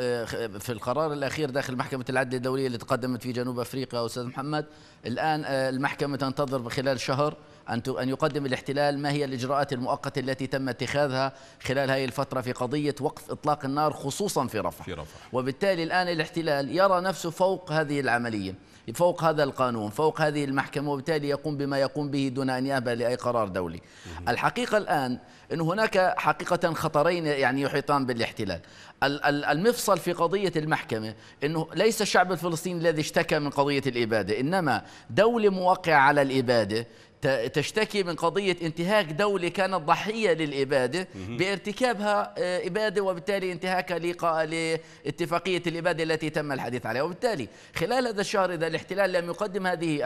في القرار الاخير داخل محكمه العدل الدوليه اللي تقدمت في جنوب افريقيا استاذ محمد، الان المحكمه تنتظر بخلال شهر ان ان يقدم الاحتلال ما هي الاجراءات المؤقته التي تم اتخاذها خلال هذه الفتره في قضيه وقف اطلاق النار، خصوصا في رفح. في رفح. وبالتالي الان الاحتلال يرى نفسه فوق هذه العمليه، فوق هذا القانون، فوق هذه المحكمة، وبالتالي يقوم بما يقوم به دون أن يأبه لأي قرار دولي. الحقيقة الآن أن هناك حقيقة خطرين يعني يحيطان بالاحتلال. المفصل في قضية المحكمة أنه ليس الشعب الفلسطيني الذي اشتكى من قضية الإبادة، إنما دولة موقعة على الإبادة تشتكي من قضية انتهاك دولة كانت ضحية للإبادة بارتكابها إبادة، وبالتالي انتهاكها لاتفاقية الإبادة التي تم الحديث عليها. وبالتالي خلال هذا الشهر إذا الاحتلال لم يقدم هذه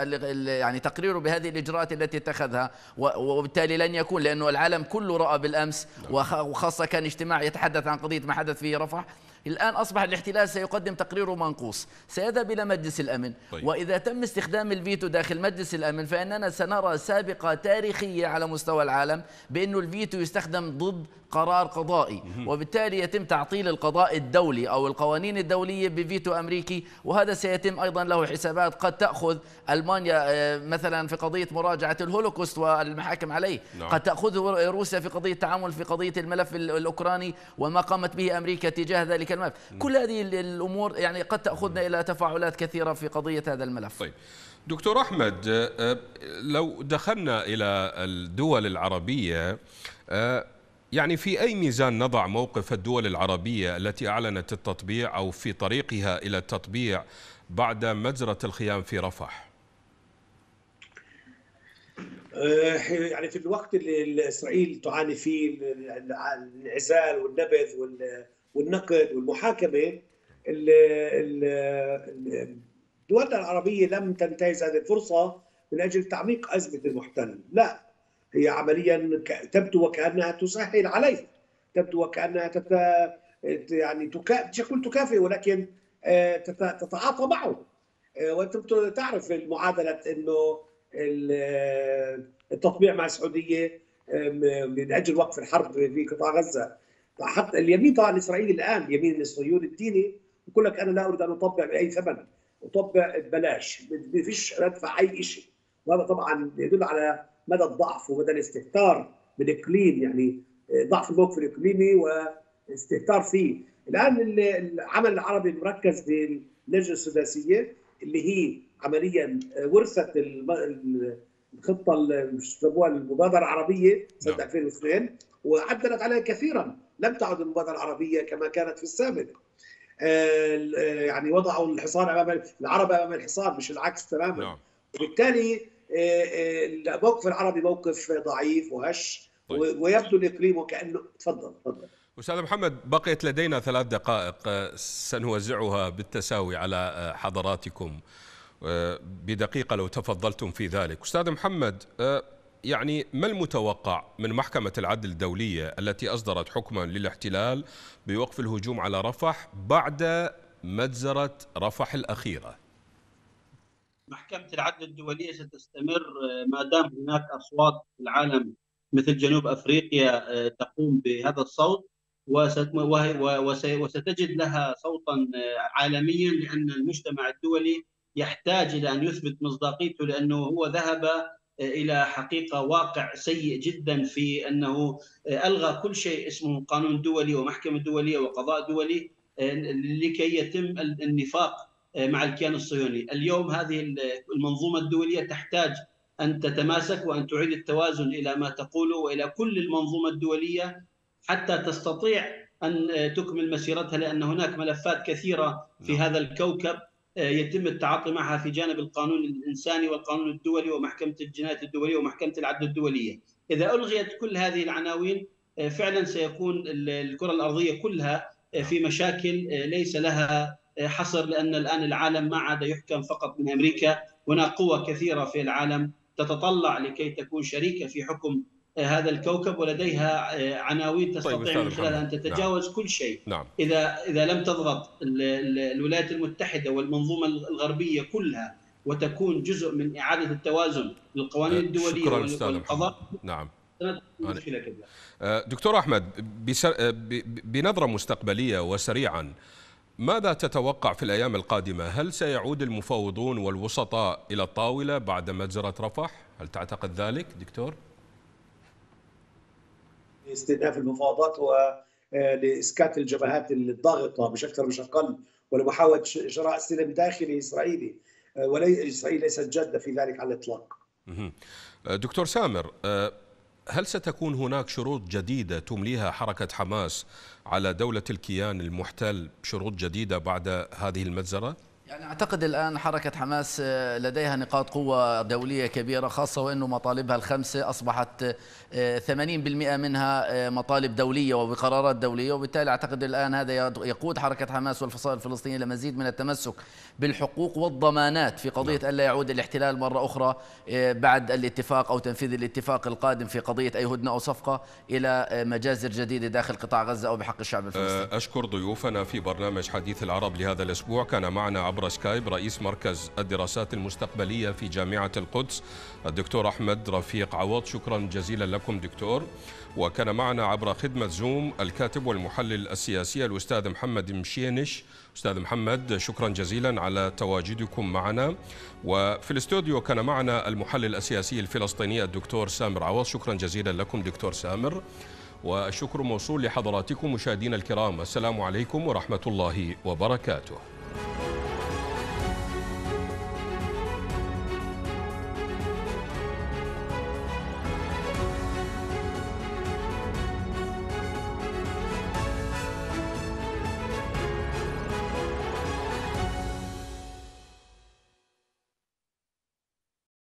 يعني تقريره بهذه الإجراءات التي اتخذها، وبالتالي لن يكون، لأنه العالم كله رأى بالأمس، وخاصة كان اجتماع يتحدث عن قضية ما حدث في رفح، الآن أصبح الاحتلال سيقدم تقريره منقوص، سيذهب إلى مجلس الأمن. طيب. وإذا تم استخدام الفيتو داخل مجلس الأمن فإننا سنرى سابقة تاريخية على مستوى العالم بأنه الفيتو يستخدم ضد قرار قضائي، وبالتالي يتم تعطيل القضاء الدولي أو القوانين الدولية بفيتو أمريكي، وهذا سيتم أيضا له حسابات قد تأخذ ألمانيا مثلا في قضية مراجعة الهولوكوست والمحاكم عليه، نعم. قد تأخذ روسيا في قضية التعامل في قضية الملف الأوكراني وما قامت به أمريكا تجاه ذلك الملف، كل هذه الأمور يعني قد تأخذنا إلى تفاعلات كثيرة في قضية هذا الملف. طيب. دكتور أحمد، لو دخلنا إلى الدول العربية، يعني في أي ميزان نضع موقف الدول العربية التي أعلنت التطبيع أو في طريقها إلى التطبيع بعد مجزرة الخيام في رفح؟ يعني في الوقت اللي إسرائيل تعاني فيه الانعزال والنبذ والنقد والمحاكمة، الدول العربية لم تنتهز هذه الفرصة من أجل تعميق أزمة المحتل، لا، هي عمليا تبدو وكأنها تسهل عليه، تبدو وكأنها تتا يعني تكا... تكون تكافئ، ولكن تتا... تتعاطى معه. وانت تعرف المعادله انه التطبيع مع السعوديه من اجل وقف الحرب في قطاع غزه، حتى اليمين طبعا الاسرائيلي الان، اليمين الصهيوني الديني، بقول لك انا لا اريد ان اطبع باي ثمن، اطبع ببلاش، ما فيش ادفع اي شيء، وهذا طبعا يدل على مدى الضعف ومدى الاستهتار بالاقليم، يعني ضعف الموقف الاقليمي واستهتار فيه. الان العمل العربي مركز باللجنه السداسيه اللي هي عمليا ورثت الخطه اللي سموها المبادره العربيه سنه نعم. ألفين واثنين، وعدلت عليها كثيرا، لم تعد المبادره العربيه كما كانت في السابق. يعني وضعوا الحصار امام العرب، امام الحصار، مش العكس تماما. نعم. وبالتالي الموقف العربي موقف ضعيف وهش. طيب. ويبدو الاقليم وكانه تفضل تفضل استاذ محمد، بقيت لدينا ثلاث دقائق سنوزعها بالتساوي على حضراتكم بدقيقه لو تفضلتم في ذلك. استاذ محمد، يعني ما المتوقع من محكمة العدل الدولية التي اصدرت حكما للاحتلال بوقف الهجوم على رفح بعد مجزرة رفح الأخيرة؟ محكمة العدل الدولية ستستمر ما دام هناك أصوات في العالم مثل جنوب أفريقيا تقوم بهذا الصوت، وستجد لها صوتا عالميا، لأن المجتمع الدولي يحتاج إلى أن يثبت مصداقيته، لأنه هو ذهب إلى حقيقة واقع سيء جدا في أنه ألغى كل شيء اسمه قانون دولي ومحكمة دولية وقضاء دولي لكي يتم النفاق مع الكيان الصهيوني. اليوم هذه المنظومة الدولية تحتاج أن تتماسك وأن تعيد التوازن إلى ما تقوله وإلى كل المنظومة الدولية حتى تستطيع أن تكمل مسيرتها، لأن هناك ملفات كثيرة في هذا الكوكب يتم التعاطي معها في جانب القانون الإنساني والقانون الدولي ومحكمة الجنايات الدولية ومحكمة العدل الدولية. إذا ألغيت كل هذه العناوين فعلا سيكون الكرة الأرضية كلها في مشاكل ليس لها حصر، لأن الآن العالم ما عاد يحكم فقط من أمريكا، هناك قوى كثيرة في العالم تتطلع لكي تكون شريكة في حكم هذا الكوكب، ولديها عناوين تستطيع من خلالها أن تتجاوز نعم. كل شيء. نعم. إذا إذا لم تضغط الولايات المتحدة والمنظومة الغربية كلها وتكون جزء من إعادة التوازن للقوانين الدولية والقضاء، نعم. دكتور أحمد، بنظرة مستقبلية وسريعا، ماذا تتوقع في الأيام القادمة؟ هل سيعود المفاوضون والوسطاء إلى الطاولة بعد مجزرة رفح؟ هل تعتقد ذلك دكتور؟ استئناف المفاوضات ولإسكات الجبهات الضاغطة مش أكثر مش أقل، ولمحاولة شراء سلم داخلي إسرائيلي، وإسرائيل ليست جادة في ذلك على الإطلاق. دكتور سامر، هل ستكون هناك شروط جديدة تمليها حركة حماس على دولة الكيان المحتل، شروط جديدة بعد هذه المجزرة؟ يعني أعتقد الآن حركة حماس لديها نقاط قوة دولية كبيرة، خاصة وأنه مطالبها الخمسة أصبحت ثمانين بالمئة منها مطالب دولية وبقرارات دولية، وبالتالي أعتقد الآن هذا يقود حركة حماس والفصائل الفلسطينية لمزيد من التمسك بالحقوق والضمانات في قضية ألا يعود الاحتلال مرة أخرى بعد الاتفاق أو تنفيذ الاتفاق القادم في قضية أي هدنة أو صفقة إلى مجازر جديدة داخل قطاع غزة أو بحق الشعب الفلسطيني. أشكر ضيوفنا في برنامج حديث العرب لهذا الأسبوع. كان معنا عبر سكايب رئيس مركز الدراسات المستقبلية في جامعة القدس الدكتور أحمد رفيق عوض، شكرا جزيلا لكم دكتور. وكان معنا عبر خدمة زوم الكاتب والمحلل السياسي الأستاذ محمد مشينش. أستاذ محمد شكرا جزيلا على تواجدكم معنا. وفي الاستوديو كان معنا المحلل السياسي الفلسطيني الدكتور سامر عوض، شكرا جزيلا لكم دكتور سامر. والشكر موصول لحضراتكم مشاهدينا الكرام، السلام عليكم ورحمة الله وبركاته.